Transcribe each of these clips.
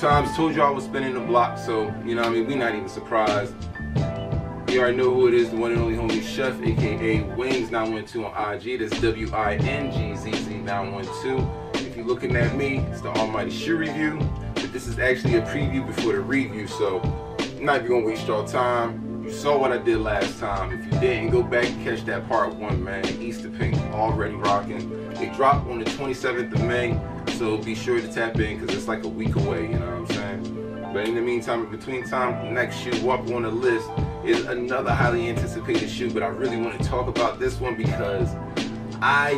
times. Told you I was spinning the block, so you know what I mean, we not even surprised. You already know who it is, the one and only homie Chef, aka Wingzz912 on IG. That's WINGZZ912. If you're looking at me, it's the Almighty Shoe Review. But this is actually a preview before the review, so I'm not even gonna waste your time. You saw what I did last time. If you didn't, go back and catch that part one, man. Easter Pink already rocking. They dropped on the 27th of May, so be sure to tap in because it's like a week away, you know what I'm saying? But in the meantime, in between time, the next shoe up on the list is another highly anticipated shoe, but I really want to talk about this one because I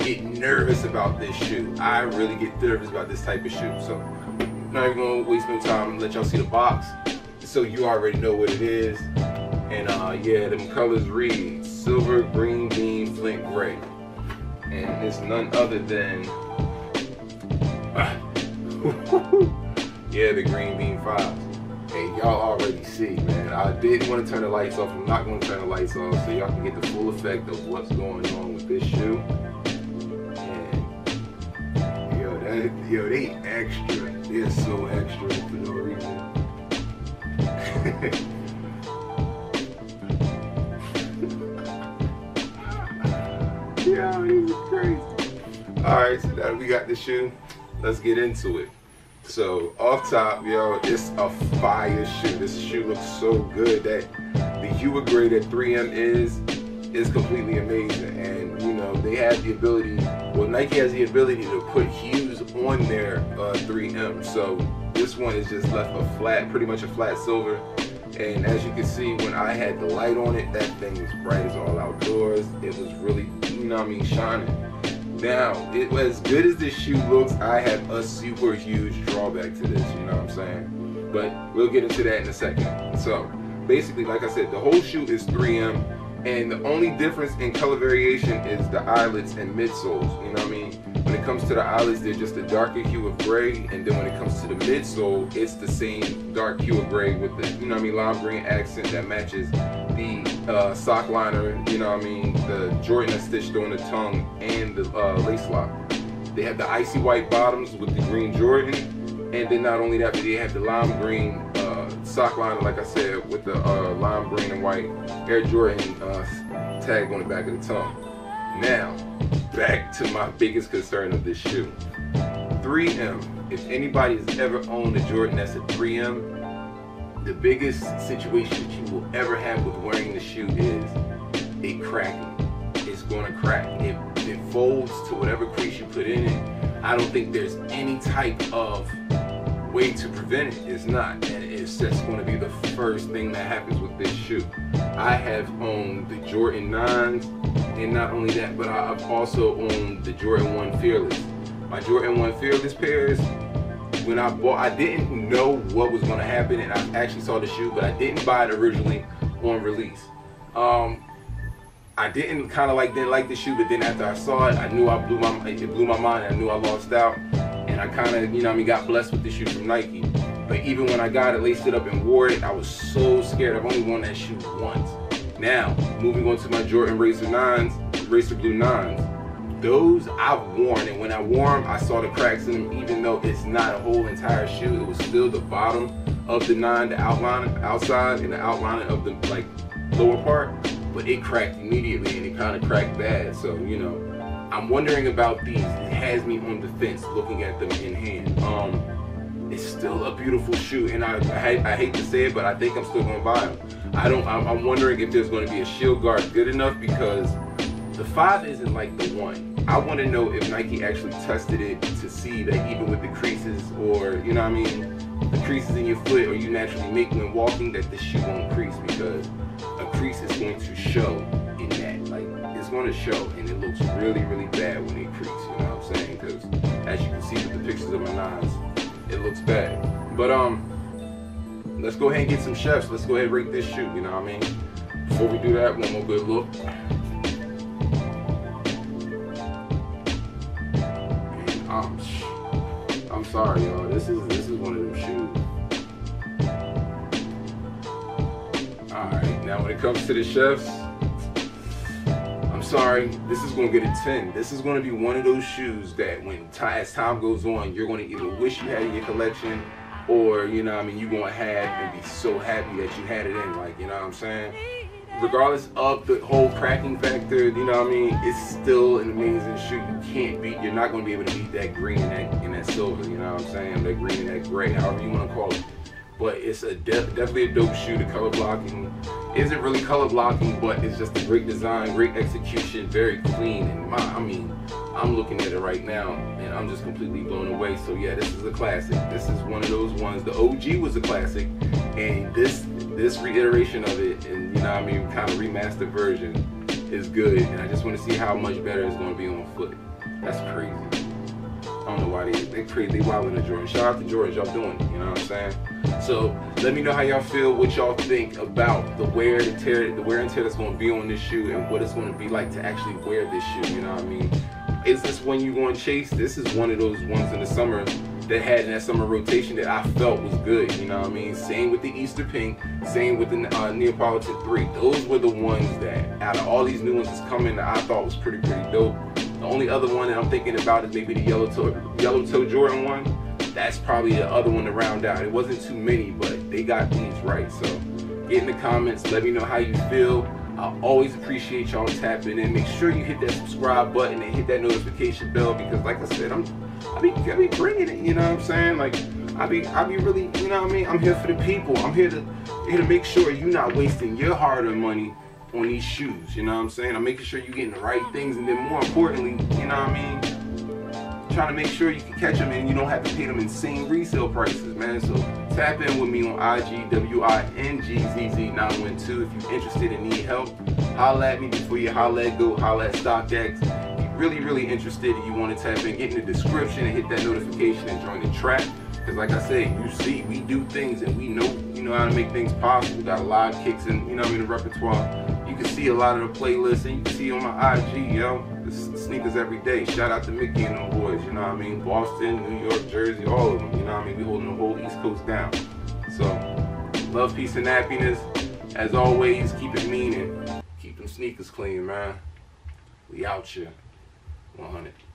get nervous about this shoe. I really get nervous about this type of shoe. So I'm not even going to waste no time and let y'all see the box so you already know what it is. And yeah, them colors read silver, green, bean, flint, gray. And it's none other than... yeah, the Green Bean Five. And y'all already see, man. I didn't want to turn the lights off. I'm not going to turn the lights off so y'all can get the full effect of what's going on with this shoe. And yo, they extra. They're so extra for no reason. Yeah, these are crazy. Alright, so now that we got the shoe, let's get into it. So off top, yo, it's a fire shoe. This shoe looks so good. That the hue of gray that 3M is completely amazing. And you know, they have the ability, well, Nike has the ability to put hues on their 3M. So this one is just left a flat, pretty much a flat silver. And as you can see, when I had the light on it, that thing was bright as all outdoors. It was really, you know what I mean, shining. Now, as good as this shoe looks, I have a super huge drawback to this, you know what I'm saying? But we'll get into that in a second. So, basically, like I said, the whole shoe is 3M, and the only difference in color variation is the eyelets and midsoles, you know what I mean? When it comes to the eyelets, they're just a darker hue of gray, and then when it comes to the midsole, it's the same dark hue of gray with the, you know what I mean, lime green accent that matches the sock liner, you know what I mean, the Jordan that's stitched on the tongue and the lace lock. They have the icy white bottoms with the green Jordan, and then not only that, but they have the lime green sock liner, like I said, with the lime green and white Air Jordan tag on the back of the tongue. Now, back to my biggest concern of this shoe. 3M, if anybody has ever owned a Jordan that's a 3M, the biggest situation that you will ever have with wearing the shoe is it cracking. It's going to crack. It folds to whatever crease you put in it. I don't think there's any type of way to prevent it. It's not. And it's just going to be the first thing that happens with this shoe. I have owned the Jordan 9s, and not only that, but I've also owned the Jordan 1 Fearless. My Jordan 1 Fearless pairs, when I bought, I didn't know what was going to happen, and I actually saw the shoe, but I didn't buy it originally on release. I didn't like the shoe, but then after I saw it, I knew it blew my mind. I knew I lost out, and I kind of, you know what I mean, got blessed with the shoe from Nike. But even when I got it, laced it up and wore it, I was so scared. I've only worn that shoe once. Now, moving on to my Jordan Razor 9s, Razor Blue 9s. Those I've worn, and when I wore them, I saw the cracks in them. Even though it's not a whole entire shoe, it was still the bottom of the 9, the outline outside, and the outline of the like lower part. But it cracked immediately, and it kind of cracked bad. So you know, I'm wondering about these. It has me on the fence looking at them in hand. It's still a beautiful shoe, and I hate to say it, but I think I'm still gonna buy them. I'm wondering if there's going to be a shield guard good enough, because the 5 isn't like the 1. I want to know if Nike actually tested it to see that even with the creases, or, you know what I mean, the creases in your foot, or you naturally make when walking, that the shoe won't crease, because a crease is going to show in that. Like, it's going to show, and it looks really, really bad when it creases, you know what I'm saying? Because as you can see with the pictures of my knives, it looks bad. But, let's go ahead and get some chefs. Let's go ahead and rate this shoe, you know what I mean? Before we do that, one more good look. I'm sorry, y'all. This is one of them shoes. Alright, now when it comes to the chefs, I'm sorry, this is going to get a 10. This is going to be one of those shoes that when as time goes on, you're going to either wish you had in your collection, or, you know what I mean, you gonna have and be so happy that you had it in, like, you know what I'm saying? Regardless of the whole cracking factor, you know what I mean, it's still an amazing shoe. You can't beat, you're not gonna be able to beat that green and that silver, you know what I'm saying? That green and that gray, however you wanna call it. But it's a definitely a dope shoe. The color blocking isn't really color blocking, but it's just a great design, great execution, very clean. And I mean, I'm looking at it right now and I'm just completely blown away. So yeah, this is a classic. This is one of those ones. The OG was a classic, and this reiteration of it, and you know what I mean, kind of remastered version, is good. And I just want to see how much better it's going to be on foot. That's crazy. I don't know why they crazy. They wilding to Jordan. Shout out to Jordan. Y'all doing it. You know what I'm saying? So let me know how y'all feel, what y'all think about the wear and tear, that's going to be on this shoe, and what it's going to be like to actually wear this shoe. You know what I mean? Is this one you want to chase? This is one of those ones in the summer that had in that summer rotation that I felt was good. You know what I mean? Same with the Easter Pink, same with the Neapolitan 3. Those were the ones that out of all these new ones that's coming that I thought was pretty dope. The only other one that I'm thinking about is maybe the Yellow Toe Jordan 1. That's probably the other one to round out. It wasn't too many, but they got these right. So get in the comments, let me know how you feel. I always appreciate y'all tapping in. Make sure you hit that subscribe button and hit that notification bell, because like I said, I be bringing it, you know what I'm saying? Like I be really, you know what I mean? I'm here for the people. I'm here to make sure you're not wasting your hard-earned money on these shoes, you know what I'm saying? I'm making sure you're getting the right things, and then more importantly, you know what I mean, trying to make sure you can catch them and you don't have to pay them insane resale prices, man. So tap in with me on IG, WINGZZ912, if you're interested and need help. Holla at me before you holla at Go, holla at StockX. If you're really interested and you want to tap in, get in the description and hit that notification and join the trap. Because like I said, you see, we do things and we know, you know, how to make things possible. We got live kicks and, you know what I mean, the repertoire. You can see a lot of the playlists and you can see on my IG, yo. Sneakers every day. Shout out to Mickey and them boys, you know what I mean? Boston, New York, Jersey, all of them, you know what I mean? We holding the whole East Coast down. So, love, peace, and happiness. As always, keep it mean and keep them sneakers clean, man. We out here. 100.